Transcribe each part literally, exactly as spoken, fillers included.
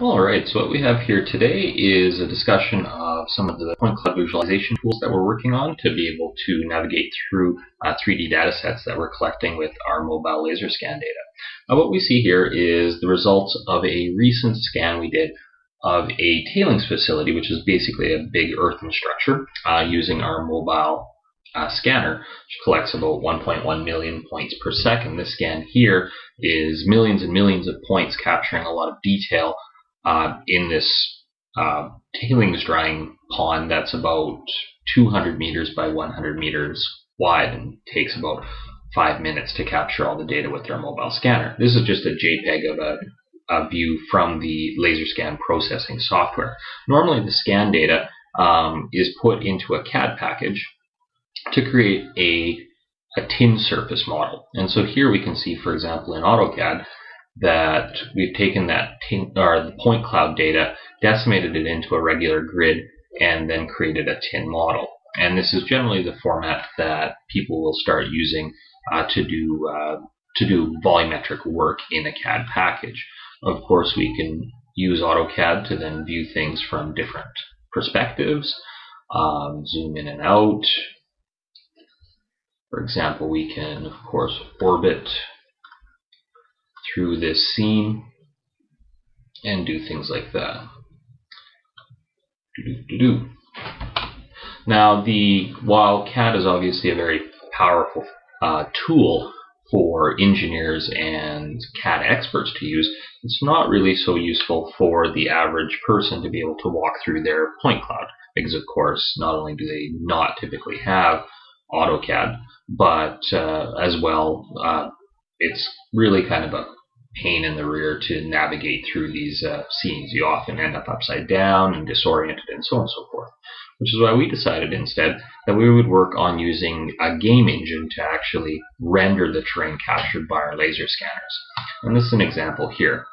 Alright, so what we have here today is a discussion of some of the point cloud visualization tools that we're working on to be able to navigate through uh, three D data sets that we're collecting with our mobile laser scan data. Now, what we see here is the results of a recent scan we did of a tailings facility, which is basically a big earthen structure, uh, using our mobile Uh, scanner, which collects about one point one million points per second. This scan here is millions and millions of points, capturing a lot of detail uh, in this uh, tailings drying pond that's about two hundred meters by one hundred meters wide and takes about five minutes to capture all the data with their mobile scanner. This is just a JPEG of a, a view from the laser scan processing software. Normally the scan data um, is put into a C A D package to create a, a tin surface model. And so here we can see, for example, in AutoCAD that we've taken that tin, or the point cloud data, decimated it into a regular grid, and then created a tin model. And this is generally the format that people will start using uh, to do uh, to do volumetric work in a C A D package. Of course, we can use AutoCAD to then view things from different perspectives, um, zoom in and out. For example, we can, of course, orbit through this scene and do things like that. Do-do-do-do. Now, the while C A D is obviously a very powerful uh, tool for engineers and C A D experts to use, it's not really so useful for the average person to be able to walk through their point cloud, because, of course, not only do they not typically have AutoCAD, but uh, as well, uh, it's really kind of a pain in the rear to navigate through these uh, scenes. You often end up upside down and disoriented and so on and so forth, which is why we decided instead that we would work on using a game engine to actually render the terrain captured by our laser scanners. And this is an example here.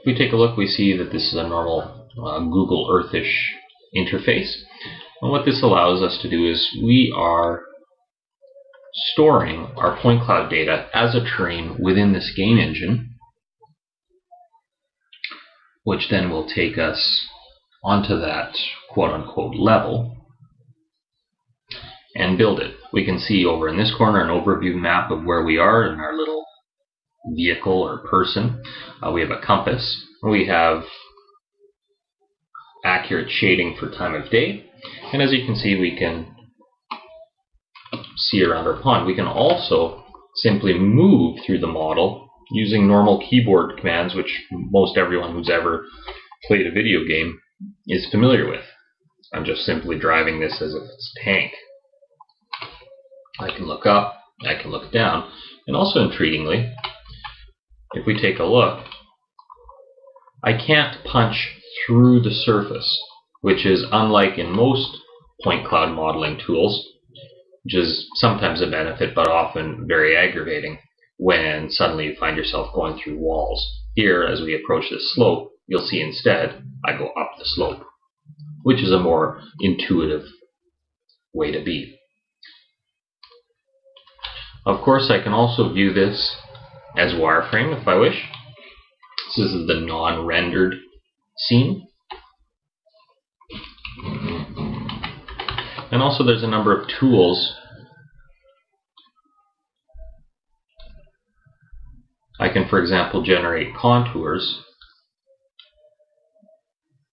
If we take a look, we see that this is a normal uh, Google Earth-ish interface. And what this allows us to do is we are storing our point cloud data as a terrain within this game engine, which then will take us onto that quote-unquote level and build it. We can see over in this corner an overview map of where we are in our little vehicle or person. Uh, we have a compass. We have accurate shading for time of day, and as you can see, we can see around our pond. We can also simply move through the model using normal keyboard commands, which most everyone who's ever played a video game is familiar with. I'm just simply driving this as if it's a tank. I can look up, I can look down, and also intriguingly, if we take a look, I can't punch through the surface, which is unlike in most point cloud modeling tools, which is sometimes a benefit but often very aggravating when suddenly you find yourself going through walls. Here, as we approach this slope, you'll see instead I go up the slope, which is a more intuitive way to be. Of course, I can also view this as wireframe if I wish. This is the non-rendered scene. And also there's a number of tools I can, for example, generate contours,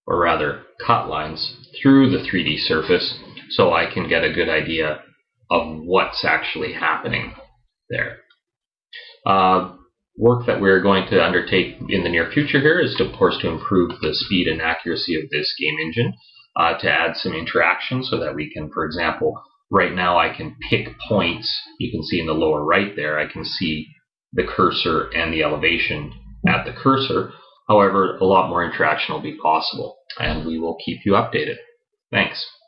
or rather cut lines through the three D surface, so I can get a good idea of what's actually happening there. Uh, work that we're going to undertake in the near future here is, to, of course, to improve the speed and accuracy of this game engine, uh, to add some interaction so that we can, for example, right now I can pick points. You can see in the lower right there, I can see the cursor and the elevation at the cursor. However, a lot more interaction will be possible, and we will keep you updated. Thanks.